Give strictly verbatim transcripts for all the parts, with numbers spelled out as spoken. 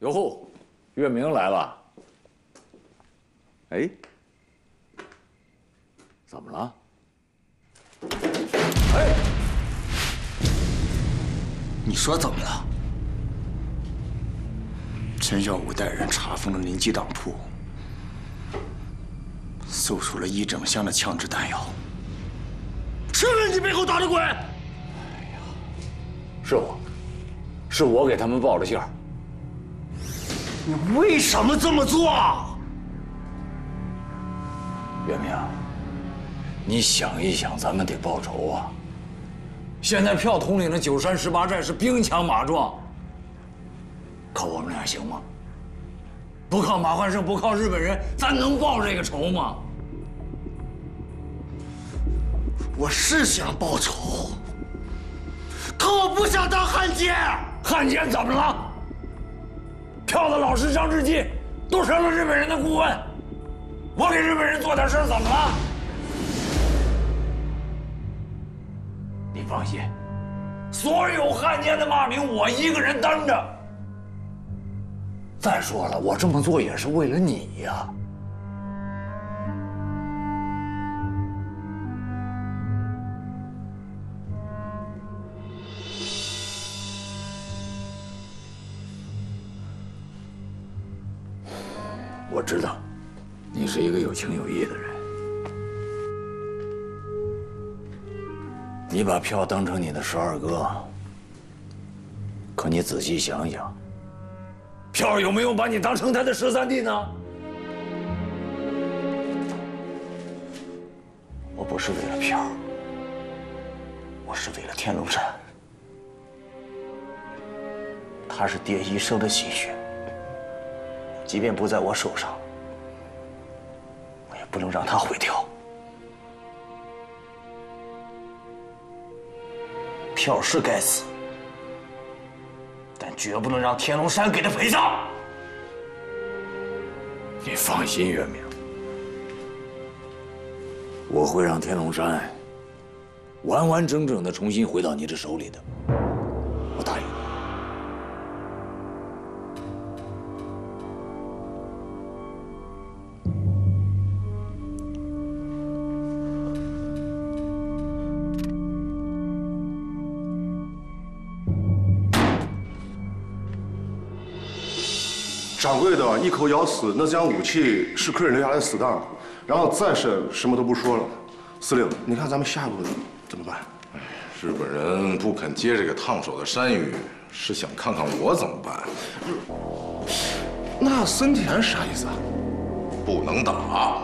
哟吼，月明来了。哎，怎么了？哎，你说怎么了？陈小武带人查封了林记当铺，搜出了一整箱的枪支弹药。是不是你背后打的鬼？哎呀，是我，是我给他们报了信儿。 你为什么这么做？月明，你想一想，咱们得报仇啊！现在票统领的九山十八寨是兵强马壮，靠我们俩行吗？不靠马焕胜，不靠日本人，咱能报这个仇吗？我是想报仇，可我不想当汉奸。汉奸怎么了？ 票子老师张志基都成了日本人的顾问，我给日本人做点事儿怎么了？你放心，所有汉奸的骂名我一个人担着。再说了，我这么做也是为了你呀。我知道，你是一个有情有义的人。你把票当成你的十二哥，可你仔细想想，票有没有把你当成他的十三弟呢？我不是为了票，我是为了天龙山，他是爹一生的心血。 即便不在我手上，我也不能让他毁掉。票是该死，但绝不能让天龙山给他赔上。你放心，月明，我会让天龙山完完整整的重新回到你这手里的。我答应你。 掌柜的一口咬死那将武器是客人留下来的死当，然后再审什么都不说了。司令，你看咱们下一步怎么办？日本人不肯接这个烫手的山芋，是想看看我怎么办。那森田是啥意思啊？不能打。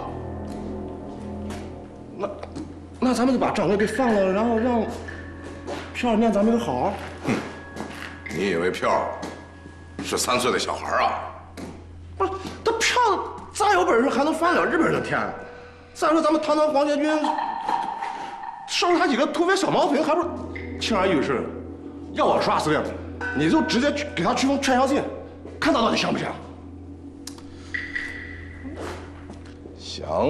那，那咱们就把掌柜给放了，然后让票念咱们一个好。哼，你以为票是三岁的小孩啊？ 不是，他票再有本事还能翻了日本人的天？再说咱们堂堂皇家军，收拾他几个土匪小毛腿，还不是轻而易举？要我说，司令，你就直接给他驱风劝降信，看他到底降不降？降，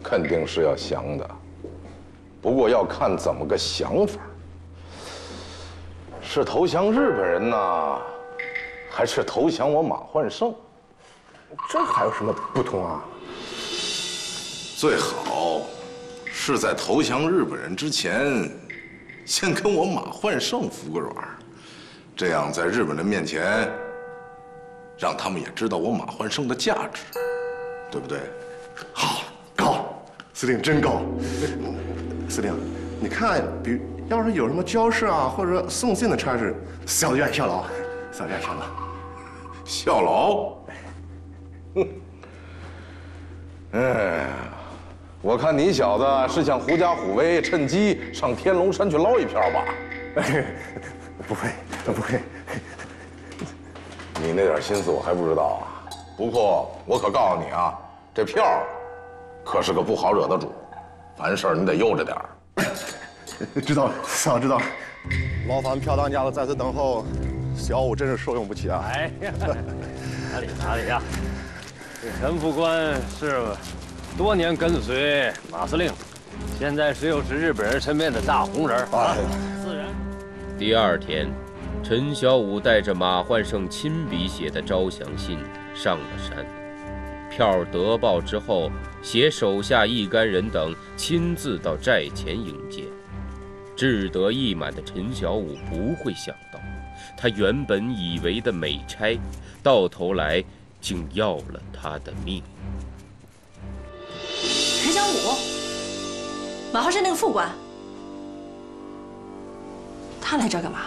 肯定是要降的，不过要看怎么个降法。是投降日本人呢，还是投降我马焕胜？ 这还有什么不同啊？最好是在投降日本人之前，先跟我马焕胜服个软，这样在日本人面前，让他们也知道我马焕胜的价值，对不对？好，高，司令真高。司令，你看，比要是有什么交涉啊，或者送信的差事，小院效劳，小院效劳，效劳。 哎，我看你小子是想狐假虎威，趁机上天龙山去捞一票吧？不会，不会。你那点心思我还不知道啊。不过我可告诉你啊，这票可是个不好惹的主，凡事你得悠着点儿。知道了，嫂知道了。劳烦票当家的在此等候，小武真是受用不起啊！哎呀，哪里哪里呀！ 这陈副官是多年跟随马司令，现在是又是日本人身边的大红人啊，自然。第二天，陈小武带着马焕胜亲笔写的招降信上了山，票得报之后，携手下一干人等亲自到寨前迎接。志得意满的陈小武不会想到，他原本以为的美差，到头来竟要了他的命。陈小武，马浩山那个副官，他来这儿干嘛？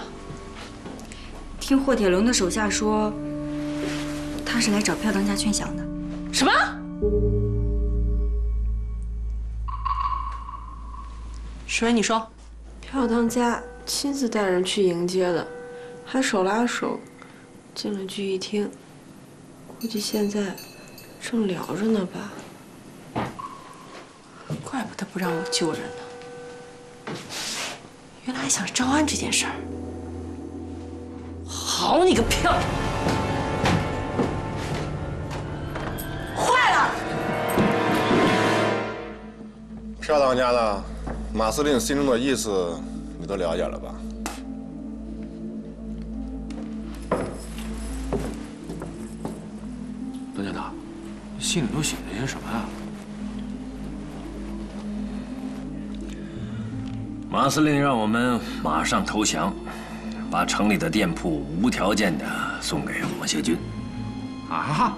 听霍铁龙的手下说，他是来找票当家劝降的。什么？石文，你说，票当家亲自带人去迎接的，还手拉手进了聚义厅，估计现在正聊着呢吧？怪不得不让我救人呢，原来还想着招安这件事儿。 好你个票！坏了！票当家的马司令心中的意思，你都了解了吧？段家大，信里都写了些什么呀？马司令让我们马上投降。 把城里的店铺无条件的送给火协军。啊！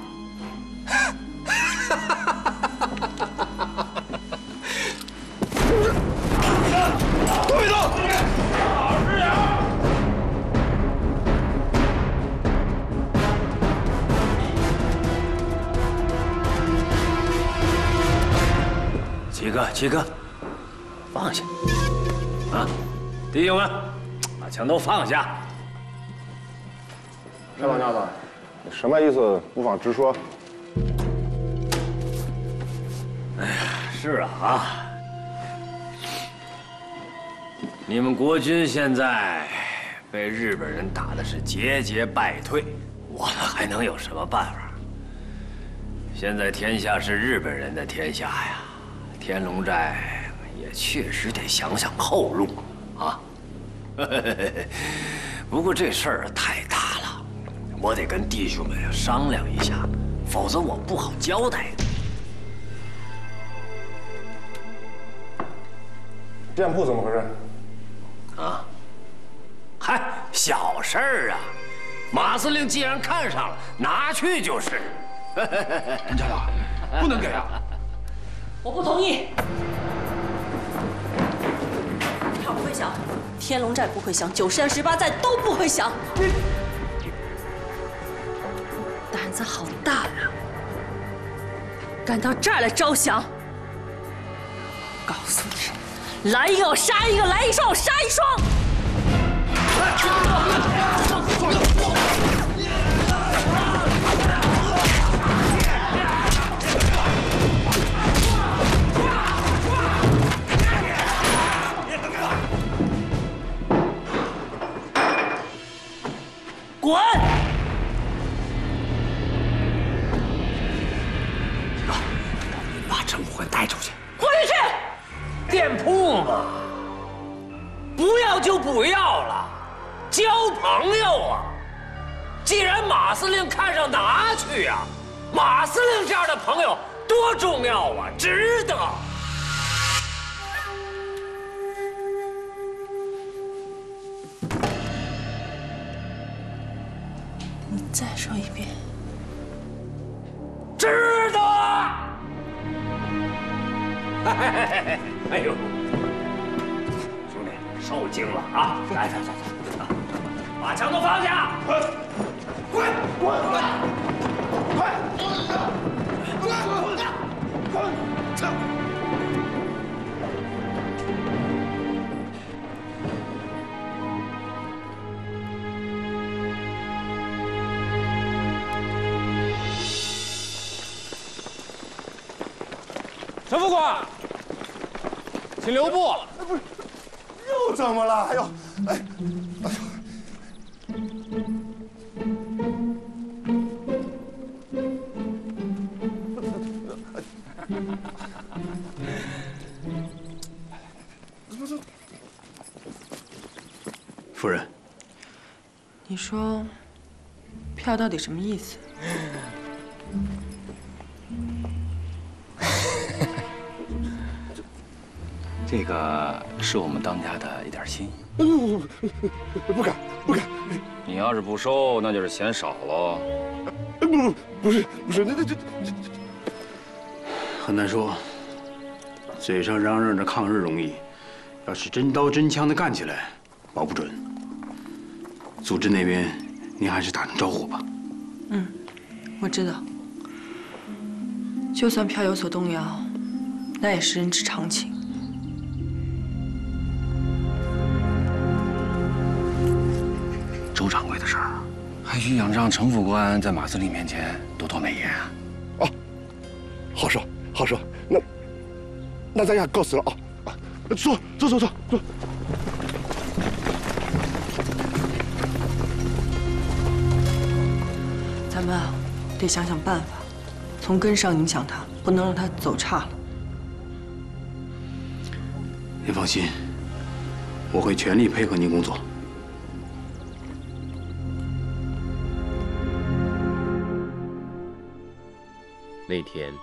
都别动！老实点！七哥，七哥，放下！啊，弟兄们！ 枪都放下！票当家的，你什么意思？不妨直说。哎呀，是啊啊！你们国军现在被日本人打的是节节败退，我们还能有什么办法？现在天下是日本人的天下呀，天龙寨也确实得想想后路啊。 不过这事儿太大了，我得跟弟兄们商量一下，否则我不好交代。店铺怎么回事？啊？嗨，小事儿啊！马司令既然看上了，拿去就是。陈家大，不能给啊！我不同意。他不会想。 天龙寨不会降，九山十八寨都不会降。你胆子好大呀、啊，敢到这儿来招降！我告诉你，来一个我杀一个，来一双我杀一双。哎 滚！七哥，你把陈副官带出去。滚出去！店铺嘛，不要就不要了，交朋友啊！既然马司令看上，拿去呀、啊！马司令这样的朋友多重要啊，值得。 再说一遍，值得！哎呦，兄弟，受惊了啊！来来来来，把枪都放下！滚！滚！滚！快！滚！滚！滚！ 陈副官，请留步。哎，不是，又怎么了？哎呦，哎，哎呦，夫人，你说，票到底什么意思？这个是我们当家的一点心意。不不不，不敢不敢。你要是不收，那就是嫌少喽。不不不是不是，那那这这很难说。嘴上嚷嚷着抗日容易，要是真刀真枪的干起来，保不准。组织那边，您还是打声招呼吧。嗯，我知道。就算票有所动摇，那也是人之常情。 周掌柜的事儿，还需仰仗程副官在马司令面前多多美言啊！哦，好说好说，那那咱俩告辞了啊！啊，坐坐坐坐坐。咱们啊，得想想办法，从根上影响他，不能让他走差了。您放心，我会全力配合您工作。 那天，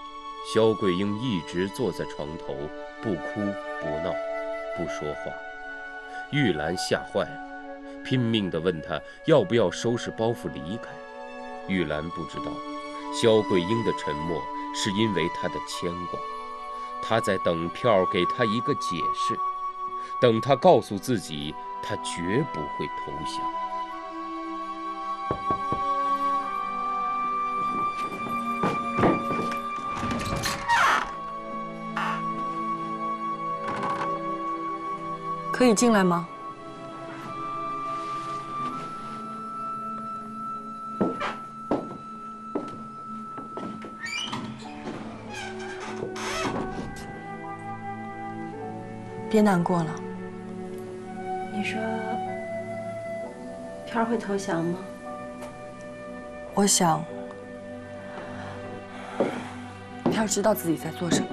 萧桂英一直坐在床头，不哭不闹，不说话。玉兰吓坏了，拼命地问她要不要收拾包袱离开。玉兰不知道，萧桂英的沉默是因为她的牵挂，她在等票给她一个解释，等她告诉自己，她绝不会投降。 可以进来吗？别难过了。你说，飘儿会投降吗？我想，飘儿知道自己在做什么。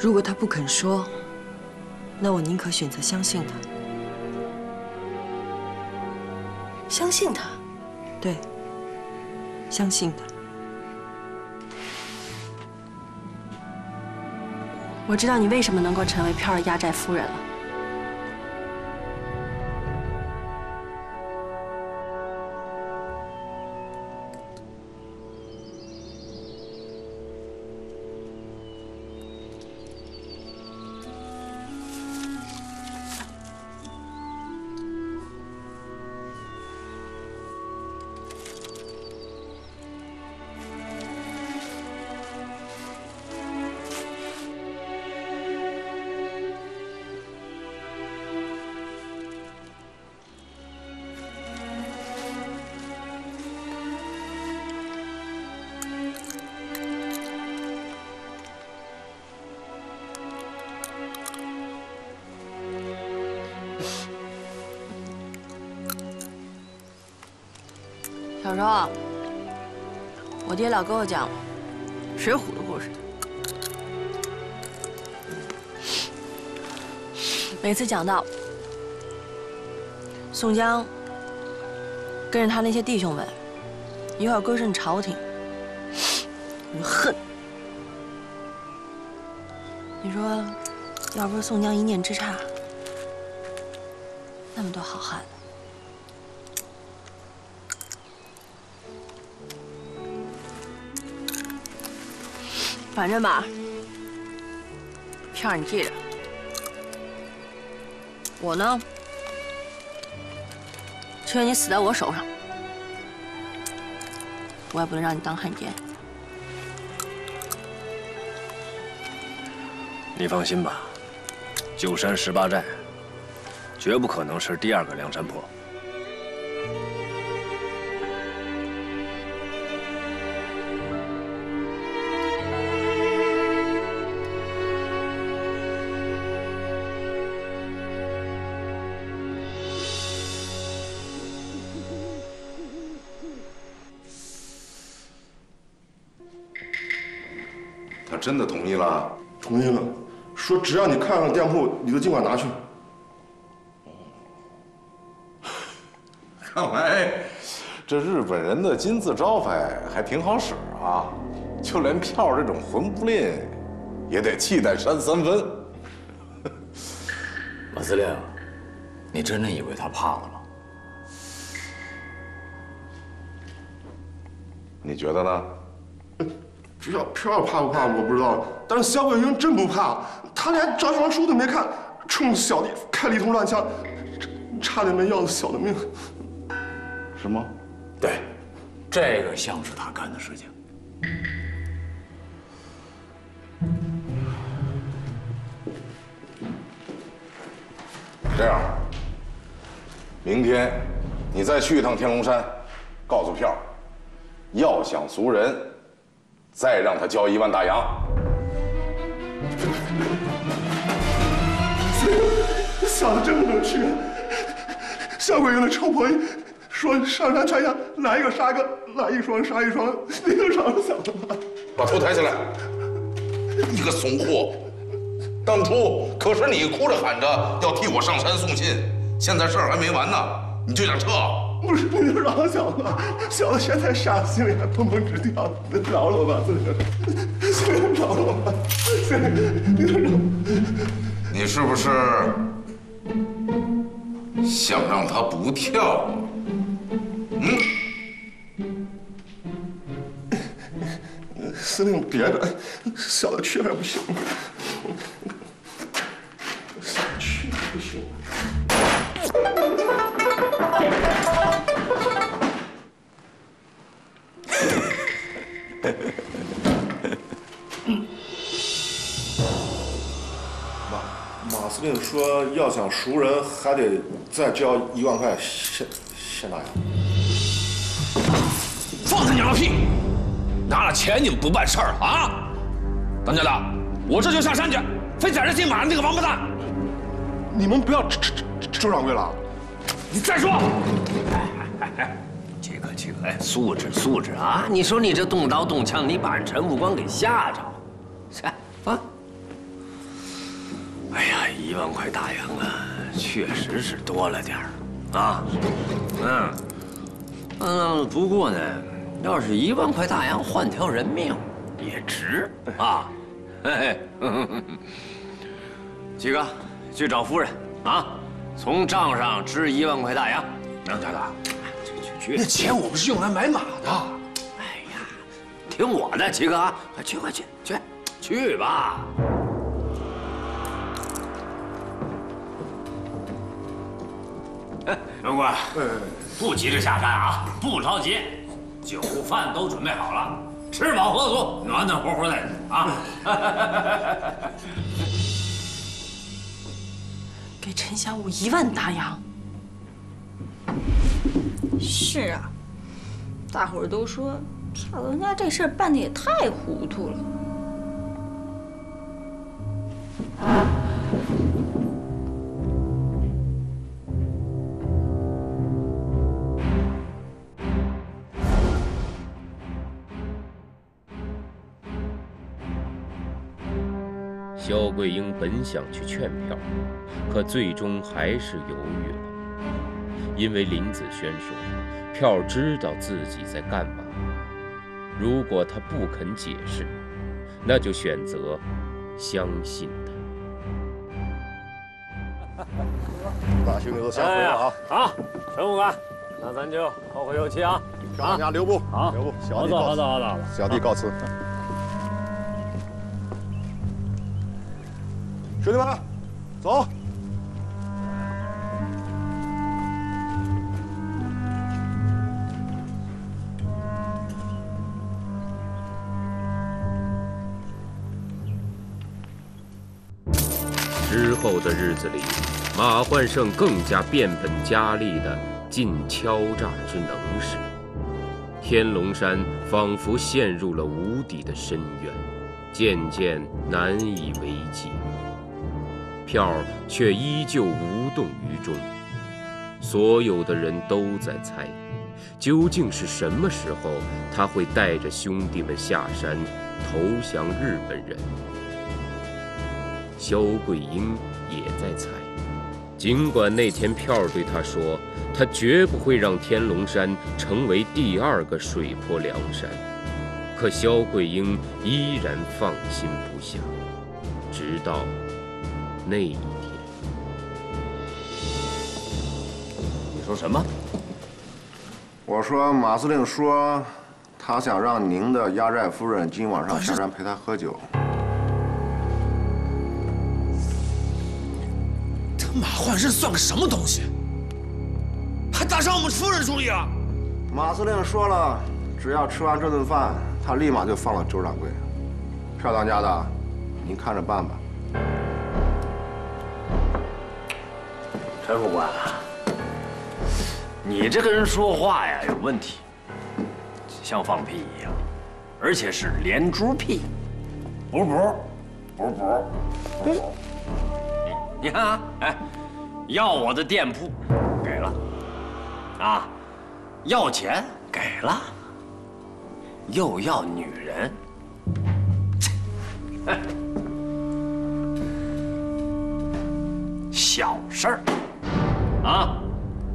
如果他不肯说。 那我宁可选择相信他，相信他，对，相信他。我知道你为什么能够成为飘儿压寨夫人了。小时候，我爹老跟我讲《水浒》的故事，每次讲到宋江跟着他那些弟兄们，一块归顺朝廷，我就恨。你说，要不是宋江一念之差，那么多好汉。 反正吧，票儿你记着，我呢，情愿你死在我手上，我也不能让你当汉奸。你放心吧，九山十八寨，绝不可能是第二个梁山泊。 真的同意了，同意了，说只要你看上店铺，你就尽管拿去。看来这日本人的金字招牌还挺好使啊，就连票这种混不吝，也得气带扇三分。马司令，你真的以为他怕了吗？你觉得呢？票票怕不怕我不知道，但是肖桂英真不怕，他连招降书都没看，冲小弟开了一通乱枪，差点没要了小的命。 是吗？对，这个像是他干的事情。这样，明天你再去一趟天龙山，告诉票，要想赎人，再让他交一万大洋。想的这么能吃，小鬼用的臭婆。 说上山传下，来一个杀一个，来一双杀一双，那个啥想的吧？把头抬起来！你个怂货！当初可是你哭着喊着要替我上山送信，现在事儿还没完呢，你就想撤？不是那个啥想的，小子现在杀心里还蹦蹦直跳，能饶了我吧，司令？司令饶了我吧，司令，你饶！你是不是想让他不跳？ 嗯，司令，别的，小的去还不行，小的去不行。马马司令说，要想赎人，还得再交一万块现现大洋。 放他娘的屁！拿了钱你们不办事儿啊！当家的，我这就上山去，非逮着姓马的那个王八蛋！你们不要周周掌柜了，你再说。这个这个，素质素质啊！你说你这动刀动枪，你把人陈副官给吓着，是啊？哎呀，一万块大洋啊，确实是多了点儿啊。嗯嗯，不过呢。 要是一万块大洋换条人命，也值啊！哎，几个去找夫人啊，从账上支一万块大洋。能家的，去去去！那钱我们是用来买马的。哎呀，听我的，几个啊，快去快去去去吧！哎，长官，不急着下山啊，不着急。 酒饭都准备好了，吃饱喝足，暖暖和和的啊！给陈小五一万大洋。是啊，大伙儿都说票子家这事儿办的也太糊涂了。肖桂英本想去劝票，可最终还是犹豫了，因为林子轩说，票知道自己在干嘛。如果他不肯解释，那就选择相信他。大兄弟都先回了啊！好，陈副官，那咱就后会有期啊！票家留步，好，留步，小弟告辞，好的，好的，好的，小弟告辞。 兄弟们，走！之后的日子里，马焕胜更加变本加厉地尽敲诈之能事，天龙山仿佛陷入了无底的深渊，渐渐难以为继。 票却依旧无动于衷，所有的人都在猜，究竟是什么时候他会带着兄弟们下山投降日本人？肖桂英也在猜，尽管那天票对他说，他绝不会让天龙山成为第二个水泊梁山，可萧桂英依然放心不下，直到那一天。你说什么？我说马司令说，他想让您的压寨夫人今晚上下山陪他喝酒。 马焕生算个什么东西？还打伤我们夫人主意啊！马司令说了，只要吃完这顿饭，他立马就放了周掌柜。票当家的，您看着办吧。陈副官，你这个人说话呀有问题，像放屁一样，而且是连珠屁。补补，补补，补。 你看啊，哎，要我的店铺给了，啊，要钱给了，又要女人，小事儿，啊，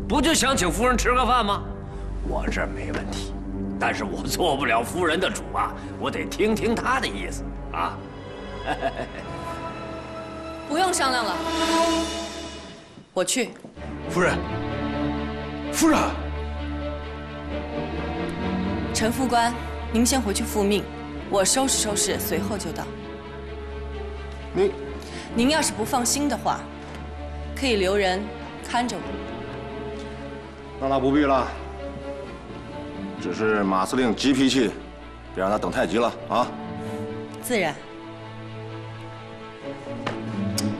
不就想请夫人吃个饭吗？我这没问题，但是我做不了夫人的主啊，我得听听她的意思啊。 不用商量了，我去。夫人，夫人，陈副官，您先回去复命，我收拾收拾，随后就到。您，您要是不放心的话，可以留人看着我。那倒不必了，只是马司令急脾气，别让他等太急了啊。自然。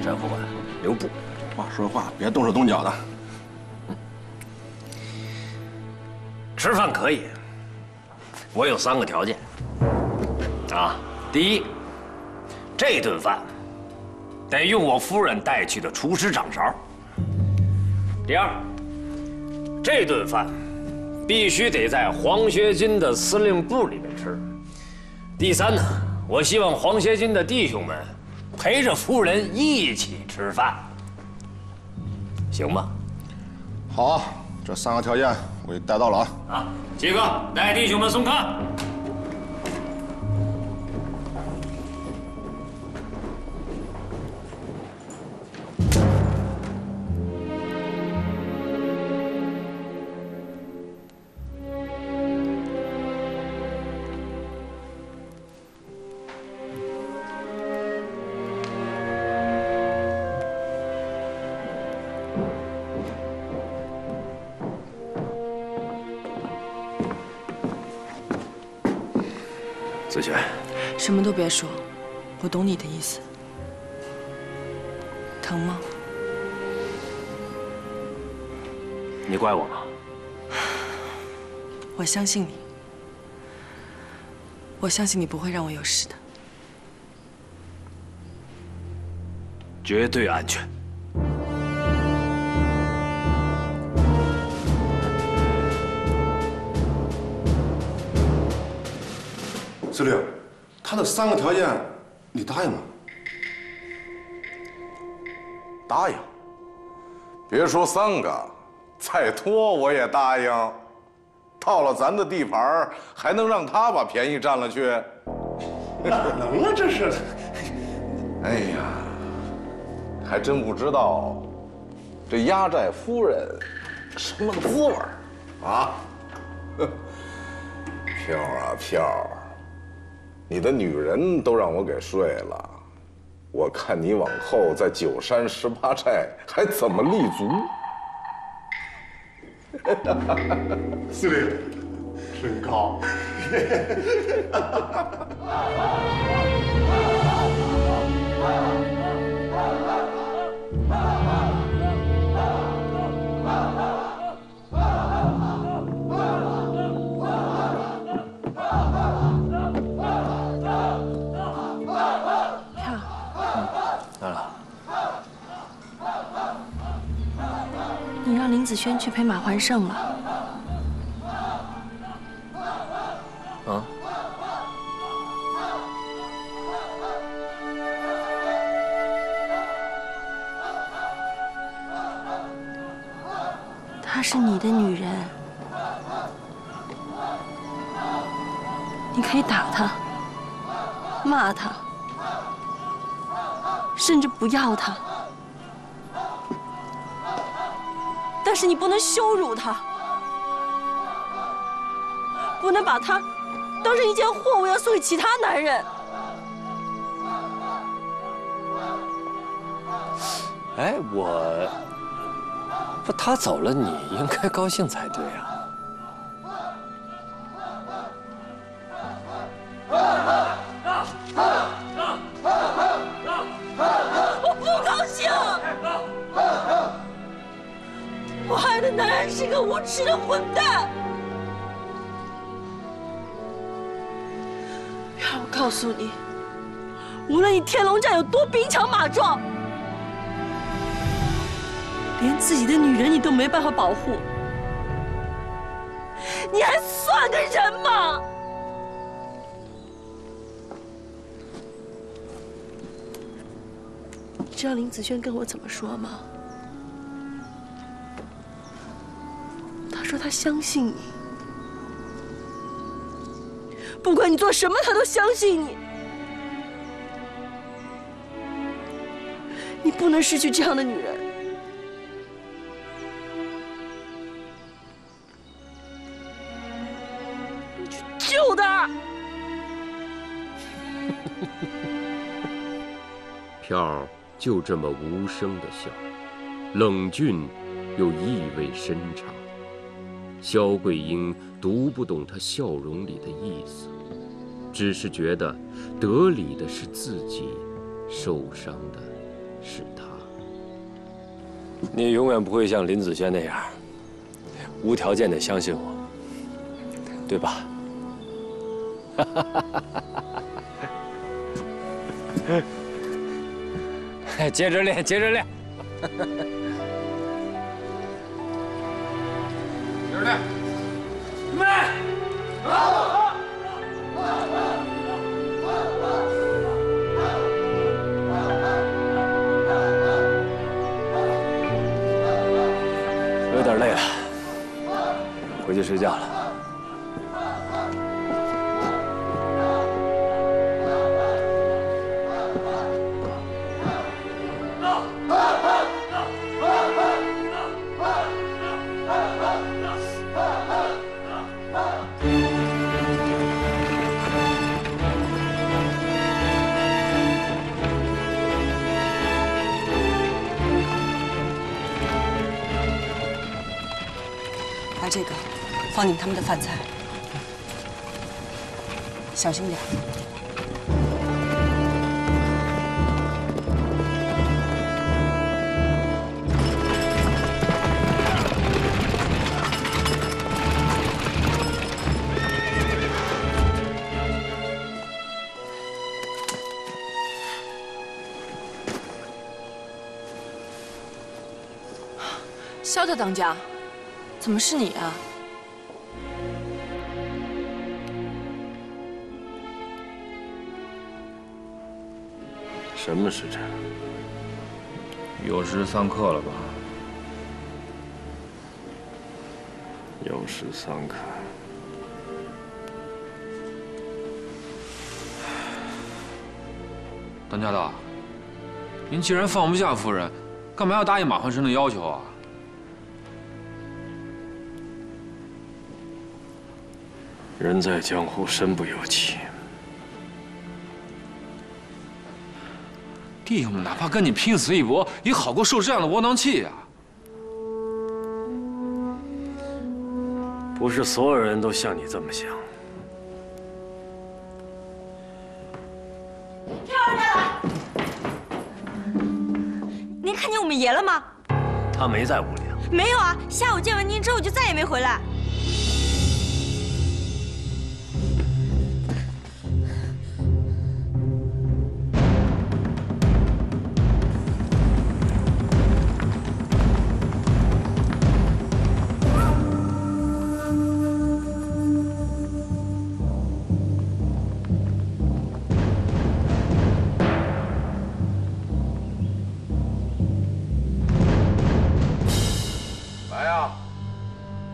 陈副官，留步！话说话，别动手动脚的。吃饭可以，我有三个条件。啊，第一，这顿饭得用我夫人带去的厨师掌勺。第二，这顿饭必须得在黄学军的司令部里面吃。第三呢，我希望黄学军的弟兄们。 陪着夫人一起吃饭，行吗？好，这三个条件我给带到了啊！啊，七哥，带弟兄们送看。子轩，什么都别说，我懂你的意思。疼吗？你怪我吗？我相信你，我相信你不会让我有事的，绝对安全。 司令，他的三个条件，你答应吗？答应。别说三个，再多我也答应。到了咱的地盘，还能让他把便宜占了去？哪能啊，这是！哎呀，还真不知道这压寨夫人什么个滋味啊！飘啊飘。 你的女人都让我给睡了，我看你往后在九山十八寨还怎么立足？司令，身高。林子轩去陪马环胜了。啊？她是你的女人，你可以打她、骂她，甚至不要她，但是你不能羞辱她，不能把她当成一件货物要送给其他男人。哎，我。 不，他走了，你应该高兴才对啊！我不高兴！我爱的男人是个无耻的混蛋！让我告诉你，无论你天龙寨有多兵强马壮。 连自己的女人你都没办法保护，你还算个人吗？你知道林子轩跟我怎么说吗？他说他相信你，不管你做什么，他都相信你。你不能失去这样的女人。 救他！飘儿就这么无声的笑，冷峻又意味深长。萧桂英读不懂他笑容里的意思，只是觉得得理的是自己，受伤的是他。你永远不会像林子轩那样，无条件的相信我，对吧？ 接着练，接着练，接着练，准备，好，有点累了，回去睡觉了。 这个放进他们的饭菜，小心点。萧大当家。 怎么是你啊？什么时辰？有时三刻了吧？有时三刻。当家的，您既然放不下夫人，干嘛要答应马焕生的要求啊？ 人在江湖，身不由己。弟兄们，哪怕跟你拼死一搏，也好过受这样的窝囊气呀！不是所有人都像你这么想。飘儿来了，您看见我们爷了吗？他没在屋里啊。没有啊，下午见完您之后就再也没回来。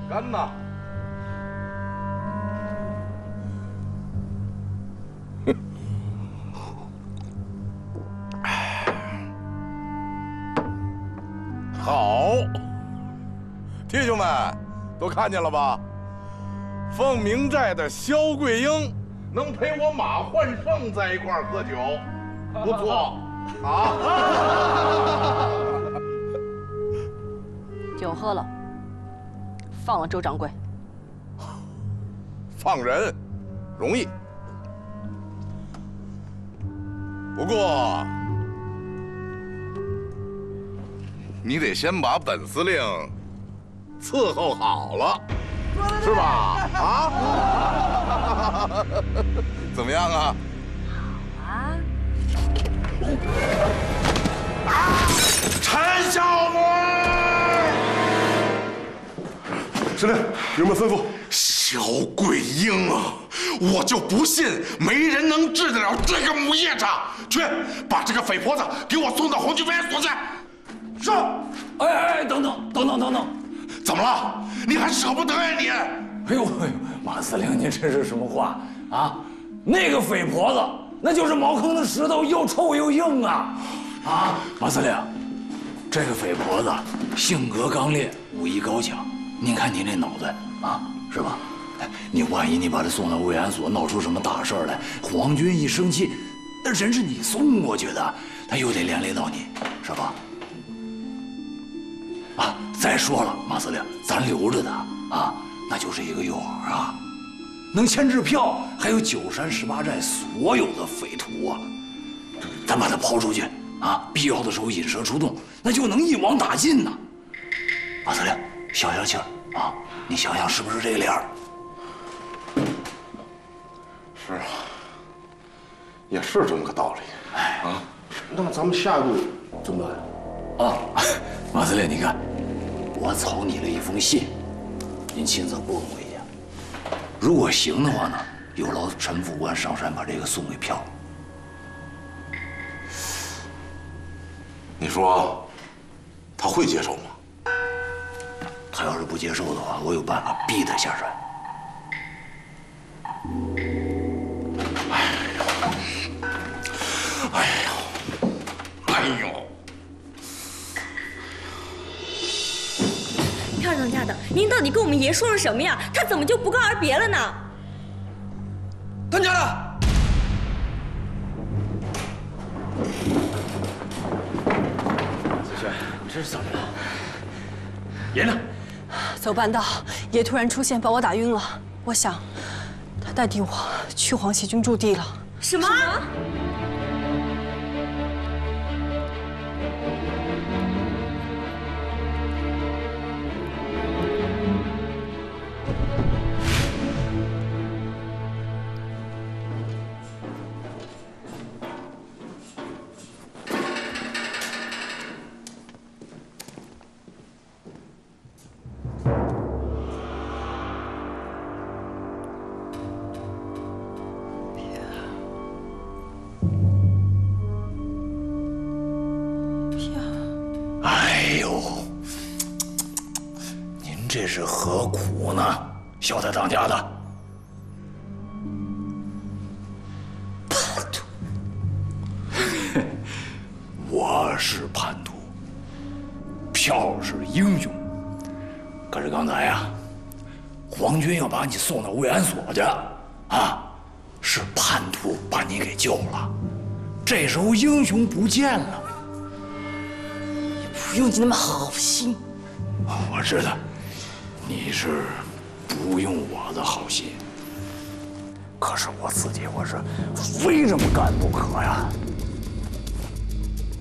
干嘛？好，弟兄们都看见了吧？凤鸣寨的萧桂英能陪我马焕胜在一块儿喝酒，不错啊。酒喝了，放了周掌柜。放人容易，不过你得先把本司令伺候好了，是吧？啊？怎么样啊？好啊。啊！陈小梅。 司令，有没有吩咐？小桂英啊，我就不信没人能治得了这个母夜叉！去，把这个匪婆子给我送到黄菊飞所去。是。哎哎，等等等等等等，怎么了？你还舍不得呀你？哎呦哎呦，马司令，您这是什么话啊？那个匪婆子，那就是茅坑的石头，又臭又硬啊！啊，马司令，这个匪婆子性格刚烈，武艺高强。 您看您这脑袋啊，是吧？哎，你万一你把他送到慰安所，闹出什么大事来，皇军一生气，那人是你送过去的，他又得连累到你，是吧？啊，再说了，马司令，咱留着他啊，那就是一个诱饵啊，能牵制票，还有九山十八寨所有的匪徒啊，咱把他抛出去啊，必要的时候引蛇出洞，那就能一网打尽呢。马司令。 消消气儿啊！你想想是不是这个理儿？是啊，也是这么个道理。哎啊，那咱们下一步怎么办？啊，马司令，你看，我草拟了一封信，您亲自过目一下。如果行的话呢，有劳陈副官上山把这个送给票。你说，他会接受吗？ 他要是不接受的话，我有办法逼他下山。哎呦，哎呦，哎呦！漂亮家的，您到底跟我们爷说了什么呀？他怎么就不告而别了呢？他家的，子轩，你这是怎么了？爷呢？ 走半道，爷突然出现，把我打晕了。我想，他代替我去黄旗军驻地了。什么？这是何苦呢？笑他当家的，叛徒！我是叛徒，票是英雄。可是刚才呀、啊，皇军要把你送到慰安所去，啊，是叛徒把你给救了。这时候英雄不见了，也不用你那么好心。我知道。 你是不用我的好心，可是我自己我是非这么干不可呀！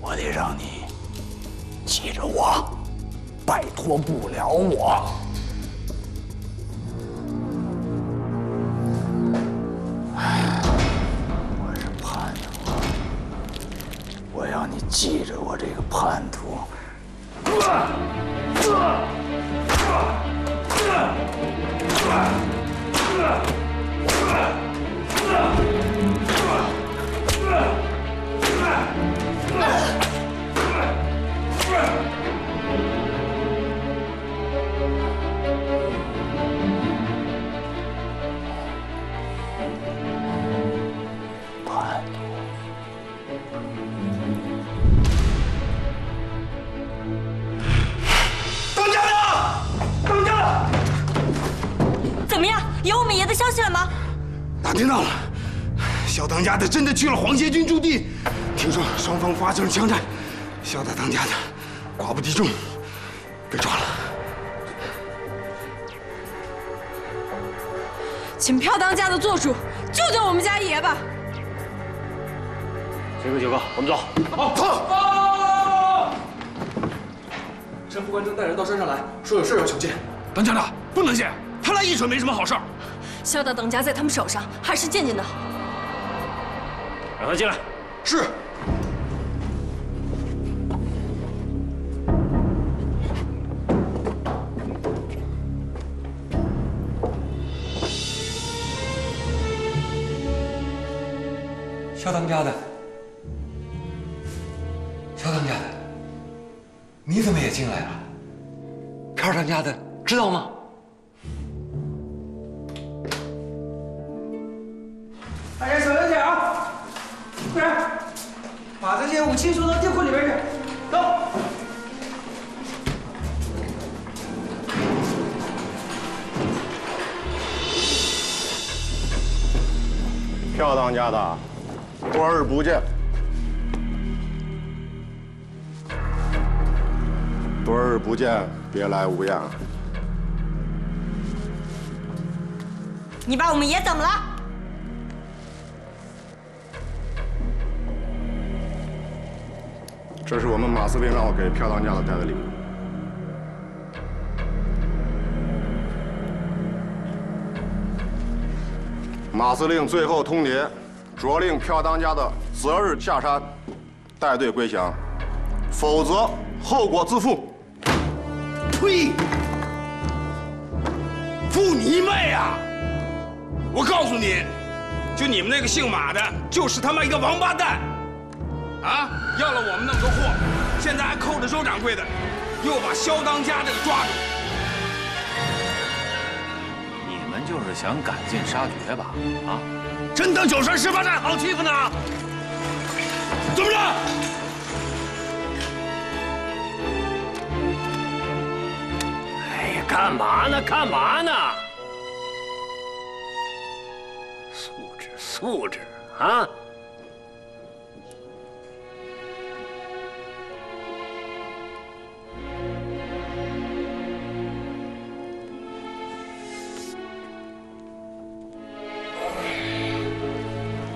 我得让你记着我，摆脱不了我。哎，我是叛徒，我要你记着我这个叛徒。 啊！打听到了，小当家的真的去了皇协军驻地，听说双方发生枪战，小大当家的寡不敌众，被抓了。请朴当家的做主，救救我们家爷吧！秦哥、九哥，我们走。好，走。山副官正带人到山上来，说有事要求见。当家的不能见，他来易水没什么好事儿。 萧大当家在他们手上，还是见见的好。让他进来。是。萧当家的，萧当家的，你怎么也进来了？朴当家的知道吗？ 大家小心点啊！快点，把这些武器收到地库里边去。走。朴当家的，多日不见。多日不见，别来无恙。你把我们爷怎么了？ 这是我们马司令让我给朴当家的带的礼物。马司令最后通牒，着令朴当家的择日下山，带队归降，否则后果自负。呸！负你妹啊！我告诉你，就你们那个姓马的，就是他妈一个王八蛋！ 啊！要了我们那么多货，现在还扣着周掌柜的，又把萧当家这个抓住。你们就是想赶尽杀绝吧？啊！真当九泉十八寨好欺负呢？怎么着？哎呀，干嘛呢？干嘛呢？素质，素质啊！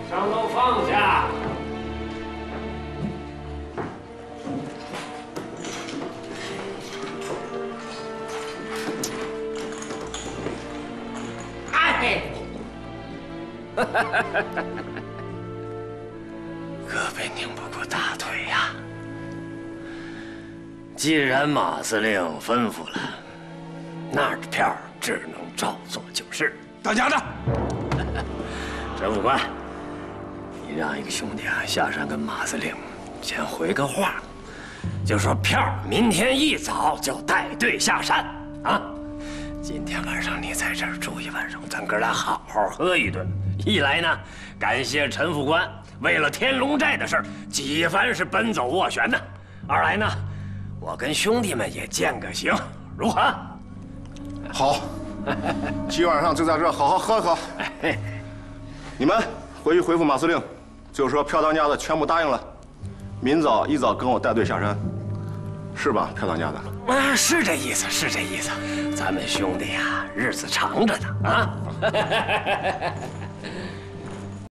枪都放下！哎，哈哈哈哈哈！胳膊拧不过大腿呀！既然马司令吩咐了，那片儿只能照做就是。当家的，陈副官。 你让一个兄弟啊下山跟马司令先回个话，就说票明天一早就带队下山啊！今天晚上你在这儿住一晚上，咱哥俩好好喝一顿。一来呢，感谢陈副官为了天龙寨的事儿几番是奔走斡旋呢；二来呢，我跟兄弟们也践个行，如何？好，今晚上就在这儿好好喝喝。你们回去回复马司令。 就说朴当家的全部答应了，明早一早跟我带队下山，是吧，朴当家的？啊，是这意思，是这意思。咱们兄弟呀、啊，日子长着呢啊。